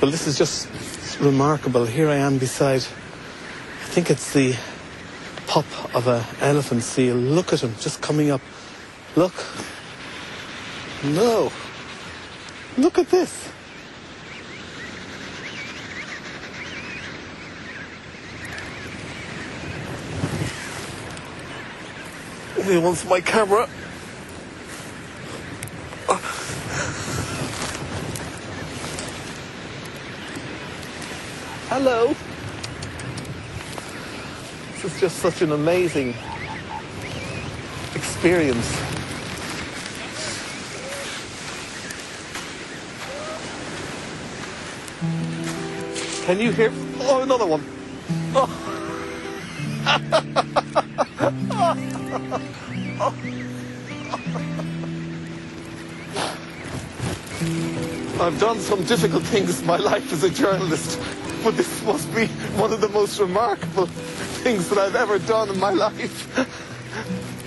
Well, this is just remarkable. Here I am beside, I think it's the pup of an elephant seal. Look at him, just coming up. Look. No. Look at this. He wants my camera. Hello. This is just such an amazing experience. Can you hear? Oh, another one. Oh. I've done some difficult things in my life as a journalist, but this must be one of the most remarkable things that I've ever done in my life.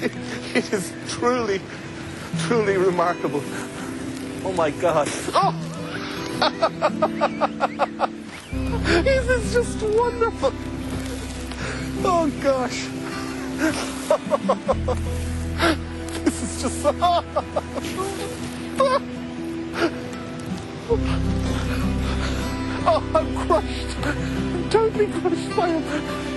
It is truly, truly remarkable. Oh my God. Oh! This is just wonderful. Oh gosh. This is just so... Oh, I'm crushed. I'm totally crushed by it.